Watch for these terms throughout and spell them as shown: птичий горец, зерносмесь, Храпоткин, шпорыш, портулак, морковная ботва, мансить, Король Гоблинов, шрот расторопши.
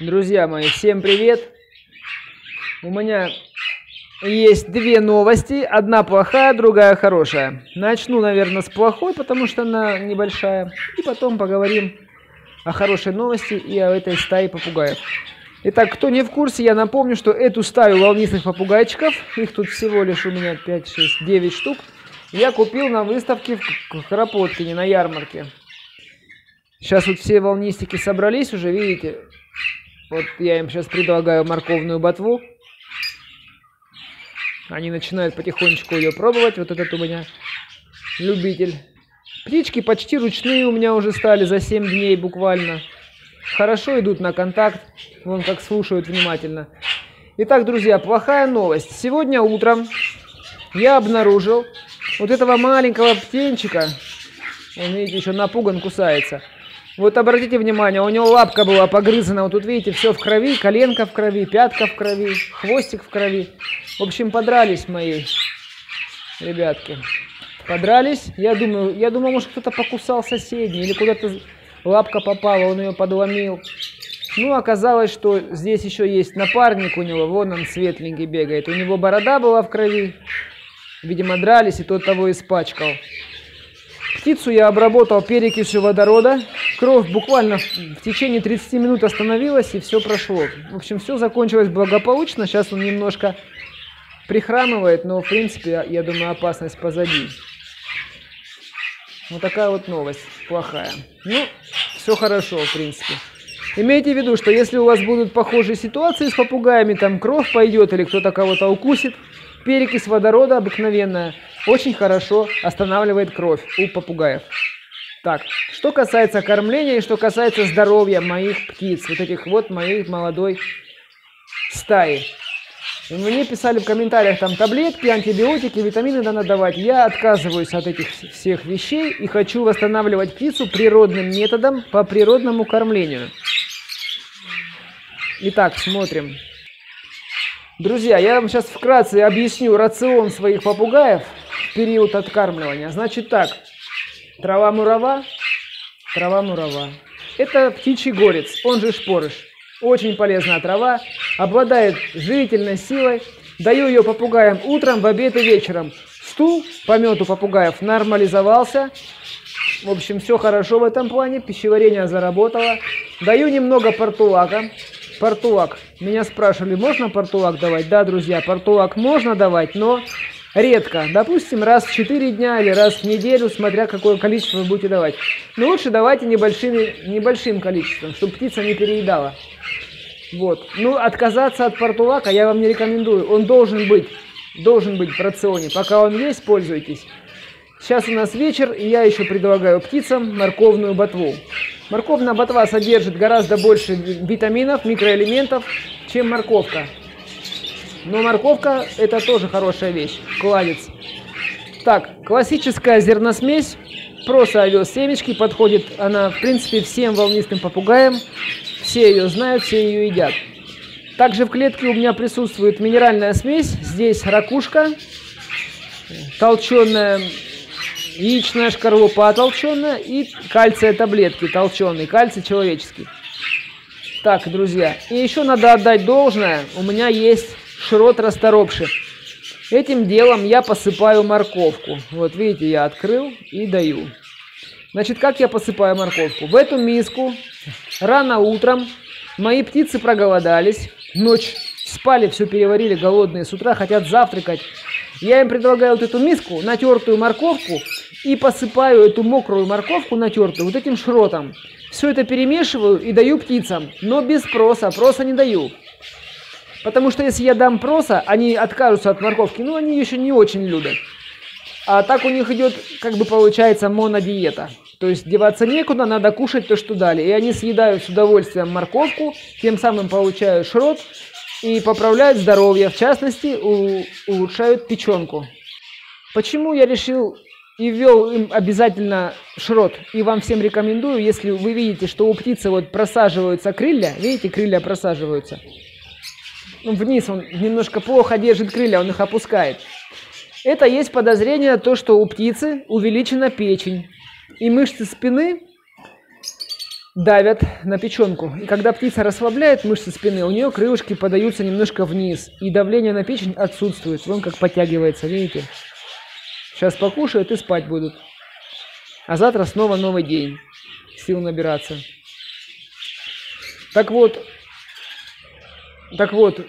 Друзья мои, всем привет! У меня есть две новости, одна плохая, другая хорошая. Начну, наверное, с плохой, потому что она небольшая, и потом поговорим о хорошей новости и о этой стае попугаев. Итак, кто не в курсе, я напомню, что эту стаю волнистых попугайчиков, их тут всего лишь у меня 5, 6, 9 штук, я купил на выставке в Храпоткине, на ярмарке. Сейчас вот все волнистики собрались уже, видите? Вот я им сейчас предлагаю морковную ботву. Они начинают потихонечку ее пробовать. Вот этот у меня любитель. Птички почти ручные у меня уже стали за 7 дней буквально. Хорошо идут на контакт. Вон как слушают внимательно. Итак, друзья, плохая новость. Сегодня утром я обнаружил вот этого маленького птенчика. Он, видите, еще напуган, кусается. Вот обратите внимание, у него лапка была погрызана. Вот тут, видите, все в крови. Коленка в крови, пятка в крови, хвостик в крови. В общем, подрались мои ребятки. Подрались. Я думаю, может, кто-то покусал соседний. Или куда-то лапка попала, он ее подломил. Ну, оказалось, что здесь еще есть напарник у него. Вон он светленький бегает. У него борода была в крови. Видимо, дрались, и тот того испачкал. Птицу я обработал перекисью водорода. Кровь буквально в течение 30 минут остановилась, и все прошло. В общем, все закончилось благополучно. Сейчас он немножко прихрамывает, но, в принципе, я думаю, опасность позади. Вот такая вот новость плохая. Ну, все хорошо, в принципе. Имейте в виду, что если у вас будут похожие ситуации с попугаями, там кровь пойдет или кто-то кого-то укусит, перекись водорода обыкновенная очень хорошо останавливает кровь у попугаев. Так, что касается кормления и что касается здоровья моих птиц, вот этих вот моих молодой стаи. Мне писали в комментариях там таблетки, антибиотики, витамины надо давать. Я отказываюсь от этих всех вещей и хочу восстанавливать птицу природным методом по природному кормлению. Итак, смотрим. Друзья, я вам сейчас вкратце объясню рацион своих попугаев в период откармливания. Значит так, трава-мурава, это птичий горец, он же шпорыш. Очень полезная трава, обладает живительной силой. Даю ее попугаям утром, в обед и вечером. Стул по мёту попугаев нормализовался. В общем, все хорошо в этом плане, пищеварение заработало. Даю немного портулака. Портулак. Меня спрашивали, можно портулак давать? Да, друзья, портулак можно давать, но редко. Допустим, раз в 4 дня или раз в неделю, смотря какое количество вы будете давать. Но лучше давайте небольшим количеством, чтобы птица не переедала. Вот. Ну, отказаться от портулака я вам не рекомендую. Он должен быть в рационе. Пока он есть, пользуйтесь. Сейчас у нас вечер, и я еще предлагаю птицам морковную ботву. Морковная ботва содержит гораздо больше витаминов, микроэлементов, чем морковка. Но морковка – это тоже хорошая вещь, кладец. Так, классическая зерносмесь, просто овес семечки, подходит она, в принципе, всем волнистым попугаям. Все ее знают, все ее едят. Также в клетке у меня присутствует минеральная смесь. Здесь ракушка, толченая, яичная шкарлупа толченая и кальция таблетки толченый, кальций человеческий. Так, друзья, и еще надо отдать должное, у меня есть шрот расторопши. Этим делом я посыпаю морковку. Вот видите, я открыл и даю. Значит, как я посыпаю морковку? В эту миску рано утром мои птицы проголодались, ночь спали, все переварили, голодные, с утра хотят завтракать. Я им предлагаю вот эту миску, натертую морковку, и посыпаю эту мокрую морковку, натертую, вот этим шротом. Все это перемешиваю и даю птицам, но без проса, проса не даю. Потому что если я дам проса, они откажутся от морковки, но они еще не очень любят. А так у них идет, как бы получается, монодиета. То есть деваться некуда, надо кушать то, что дали. И они съедают с удовольствием морковку, тем самым получают шрот и поправляют здоровье, в частности, улучшают печенку. Почему я решил и ввел им обязательно шрот? И вам всем рекомендую, если вы видите, что у птицы вот просаживаются крылья, видите, крылья просаживаются. Вниз он немножко плохо держит крылья, он их опускает. Это есть подозрение, то, что у птицы увеличена печень. И мышцы спины давят на печенку. И когда птица расслабляет мышцы спины, у нее крылышки подаются немножко вниз, и давление на печень отсутствует. Вон как подтягивается, видите? Сейчас покушают и спать будут. А завтра снова новый день. Сил набираться. Так вот,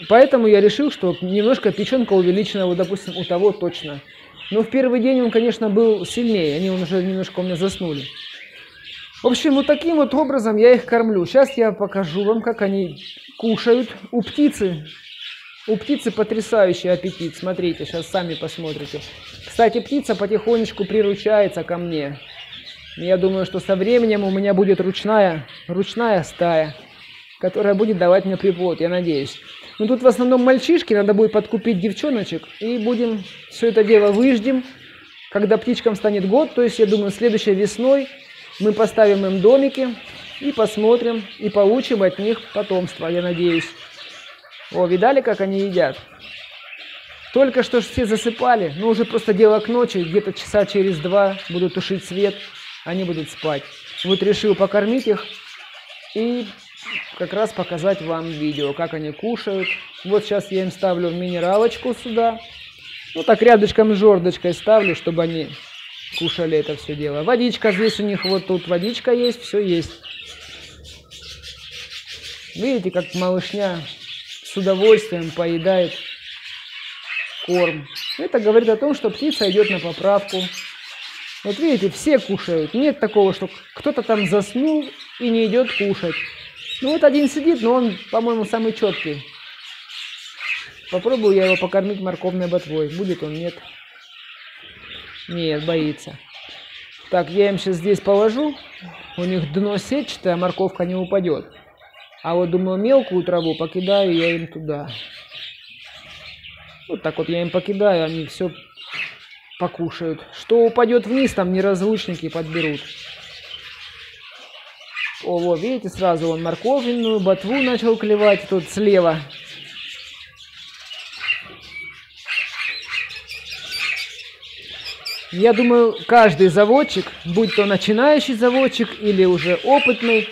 поэтому я решил, что немножко печенка увеличена, вот, допустим, у того точно. Но в первый день он, конечно, был сильнее. Они уже немножко у меня заснули. В общем, вот таким вот образом я их кормлю. Сейчас я покажу вам, как они кушают. У птицы потрясающий аппетит. Смотрите, сейчас сами посмотрите. Кстати, птица потихонечку приручается ко мне. Я думаю, что со временем у меня будет ручная стая, которая будет давать мне приплод, я надеюсь. Но тут в основном мальчишки, надо будет подкупить девчоночек, и будем все это дело выждем. Когда птичкам станет год, то есть, я думаю, следующей весной мы поставим им домики и посмотрим, и получим от них потомство, я надеюсь. О, видали, как они едят? Только что все засыпали, но уже просто дело к ночи, где-то часа через два буду тушить свет, они будут спать. Вот решил покормить их и как раз показать вам видео, как они кушают. Вот сейчас я им ставлю минералочку сюда. Ну так рядышком с жердочкой ставлю, чтобы они кушали это все дело. Водичка здесь у них, вот тут водичка есть, все есть. Видите, как малышня с удовольствием поедает корм. Это говорит о том, что птица идет на поправку. Вот видите, все кушают. Нет такого, что кто-то там заснул и не идет кушать. Ну вот один сидит, но он, по-моему, самый четкий. Попробую я его покормить морковной ботвой. Будет он, нет? Нет, боится. Так, я им сейчас здесь положу. У них дно сетчатое, морковка не упадет. А вот, думаю, мелкую траву покидаю я им туда. Вот так вот я им покидаю, они все покушают. Что упадет вниз, там неразлучники подберут. О, вот, видите, сразу он морковную ботву начал клевать тут слева. Я думаю, каждый заводчик, будь то начинающий заводчик или уже опытный,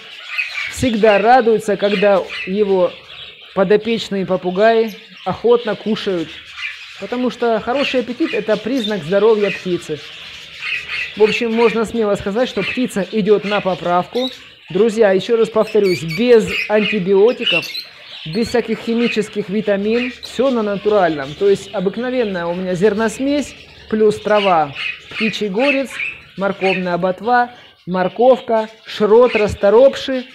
всегда радуется, когда его подопечные попугаи охотно кушают. Потому что хороший аппетит – это признак здоровья птицы. В общем, можно смело сказать, что птица идет на поправку. Друзья, еще раз повторюсь, без антибиотиков, без всяких химических витамин, все на натуральном. То есть обыкновенная у меня зерносмесь, плюс трава, птичий горец, морковная ботва, морковка, шрот расторопши.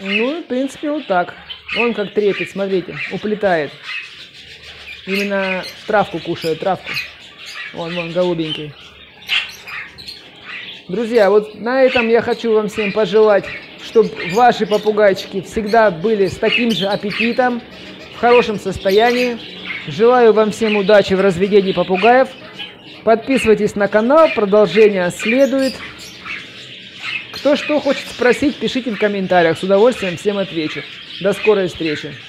Ну, в принципе, вот так. Он как трепет, смотрите, уплетает. Именно травку кушает, травку. Вон, голубенький. Друзья, вот на этом я хочу вам всем пожелать, чтобы ваши попугайчики всегда были с таким же аппетитом, в хорошем состоянии. Желаю вам всем удачи в разведении попугаев. Подписывайтесь на канал, продолжение следует. Кто что хочет спросить, пишите в комментариях, с удовольствием всем отвечу. До скорой встречи!